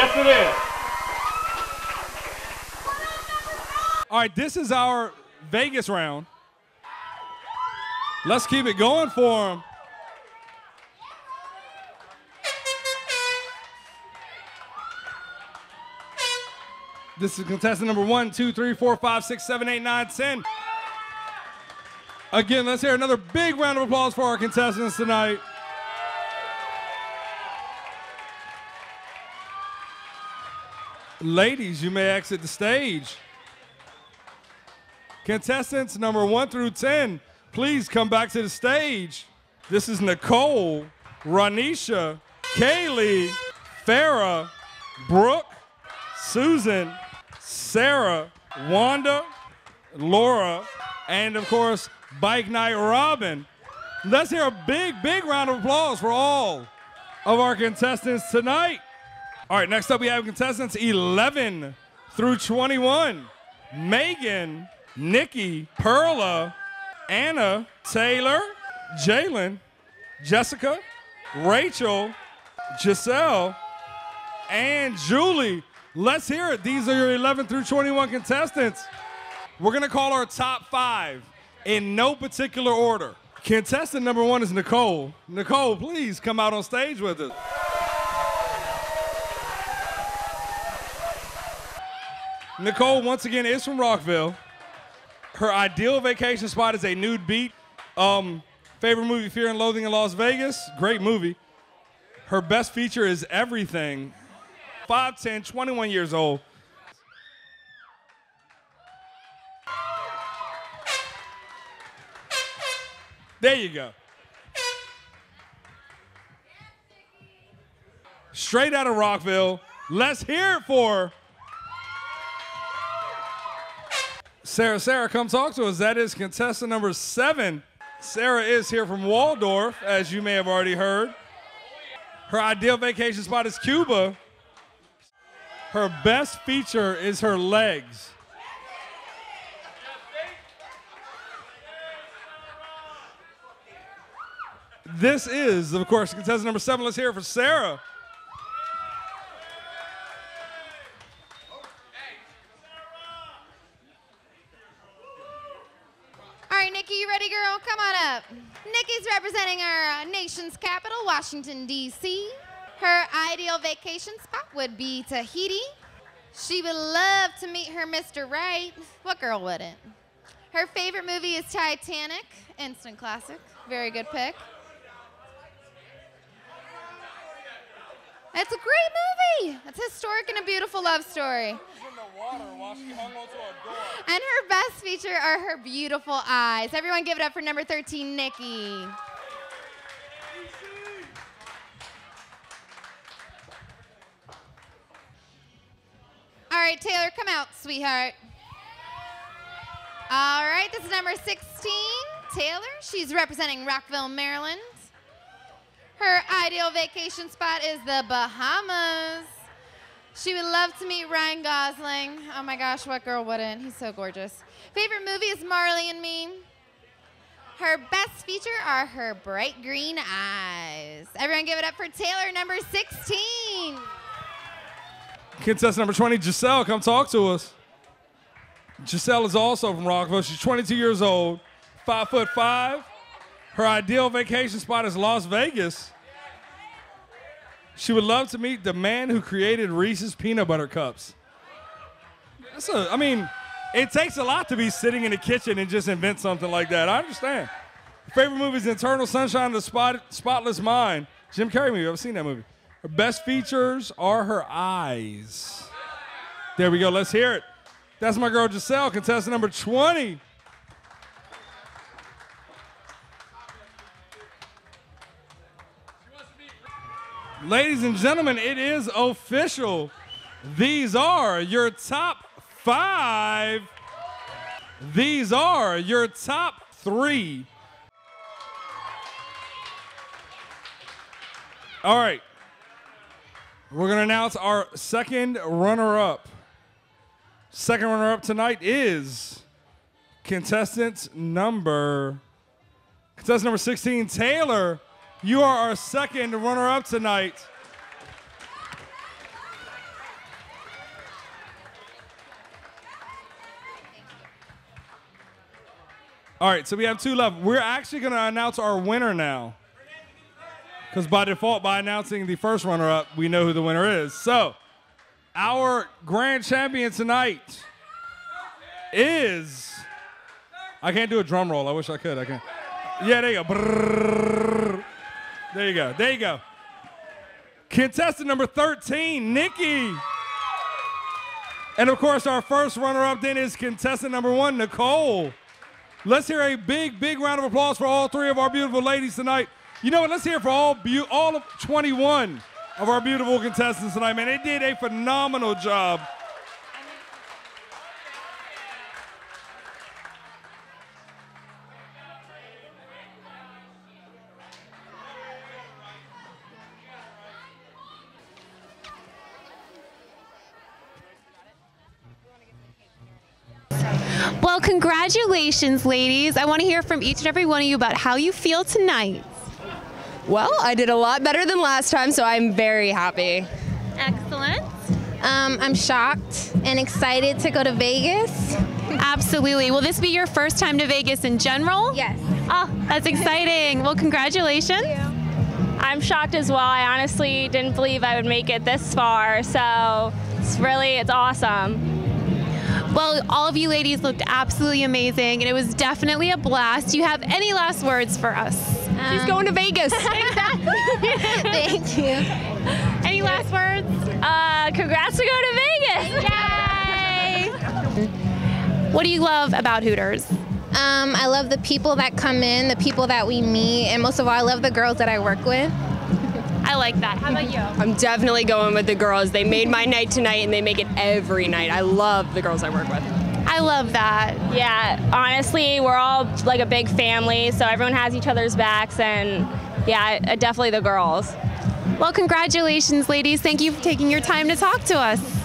Yes, it is. All right, this is our Vegas round. Let's keep it going for him. This is contestant number 1, 2, 3, 4, 5, 6, 7, 8, 9, 10. Again, let's hear another big round of applause for our contestants tonight. Ladies, you may exit the stage. Contestants number 1 through 10, please come back to the stage. This is Nicole, Ranisha, Kaylee, Farah, Brooke, Susan, Sarah, Wanda, Laura, and of course, Bike Night Robin. Let's hear a big, big round of applause for all of our contestants tonight. All right, next up we have contestants 11 through 21. Megan, Nikki, Perla, Anna, Taylor, Jalen, Jessica, Rachel, Giselle, and Julie. Let's hear it. These are your 11 through 21 contestants. We're going to call our top 5 in no particular order. Contestant number 1 is Nicole. Nicole, please come out on stage with us. Nicole, once again, is from Rockville. Her ideal vacation spot is a nude beach. Favorite movie, Fear and Loathing in Las Vegas. Great movie. Her best feature is Everything. 5'10", 21 years old. There you go. Straight out of Rockville. Let's hear it for Sarah. Sarah, come talk to us. That is contestant number 7. Sarah is here from Waldorf, as you may have already heard. Her ideal vacation spot is Cuba. Her best feature is her legs. This is, of course, contestant number 7. Let's hear it for Sarah. All right, Nikki, you ready, girl? Come on up. Nikki's representing our nation's capital, Washington, D.C. Her ideal vacation spot would be Tahiti. She would love to meet her Mr. Right. What girl wouldn't? Her favorite movie is Titanic, instant classic. Very good pick. It's a great movie. It's a historic and a beautiful love story. And her best feature are her beautiful eyes. Everyone give it up for number 13, Nikki. All right, Taylor, come out, sweetheart. All right, this is number 16, Taylor. She's representing Rockville, Maryland. Her ideal vacation spot is the Bahamas. She would love to meet Ryan Gosling. Oh my gosh, what girl wouldn't? He's so gorgeous. Favorite movie is Marley and Me. Her best feature are her bright green eyes. Everyone give it up for Taylor, number 16. Contestant number 20, Giselle, come talk to us. Giselle is also from Rockville. She's 22 years old, 5'5". Her ideal vacation spot is Las Vegas. She would love to meet the man who created Reese's Peanut Butter Cups. I mean, it takes a lot to be sitting in the kitchen and just invent something like that. I understand. Her favorite movie is Eternal Sunshine of the Spotless Mind. Jim Carrey movie. I've seen that movie. Her best features are her eyes. There we go. Let's hear it. That's my girl Giselle, contestant number 20. Ladies and gentlemen, it is official. These are your top 5. These are your top 3. All right. We're going to announce our second runner-up. Second runner-up tonight is contestant number 16, Taylor. You are our second runner-up tonight. All right, so we have two left. We're actually going to announce our winner now. Because by default, by announcing the first runner-up, we know who the winner is. So our grand champion tonight is... I can't do a drum roll. I wish I could. I can't. Yeah, there you go. Brrr. There you go. There you go. Contestant number 13, Nikki. And, of course, our first runner-up then is contestant number 1, Nicole. Let's hear a big, big round of applause for all three of our beautiful ladies tonight. You know what? Let's hear it for all of 21 of our beautiful contestants tonight, man. They did a phenomenal job. Well, congratulations, ladies. I want to hear from each and every one of you about how you feel tonight. Well, I did a lot better than last time, so I'm very happy. Excellent. I'm shocked and excited to go to Vegas. Absolutely. Will this be your first time to Vegas in general? Yes. Oh, that's exciting. Well, congratulations. I'm shocked as well. I honestly didn't believe I would make it this far, so it's awesome. Well, all of you ladies looked absolutely amazing, and it was definitely a blast. Do you have any last words for us? She's going to Vegas. Exactly. Thank you. Any last words? Congrats to go to Vegas. Yay. What do you love about Hooters? I love the people that come in, the people that we meet, and most of all, I love the girls that I work with. I like that. How about you? I'm definitely going with the girls. They made my night tonight, and they make it every night. I love the girls I work with. I love that. Yeah, honestly, we're all like a big family, so everyone has each other's backs, and yeah, definitely the girls. Well, congratulations, ladies. Thank you for taking your time to talk to us.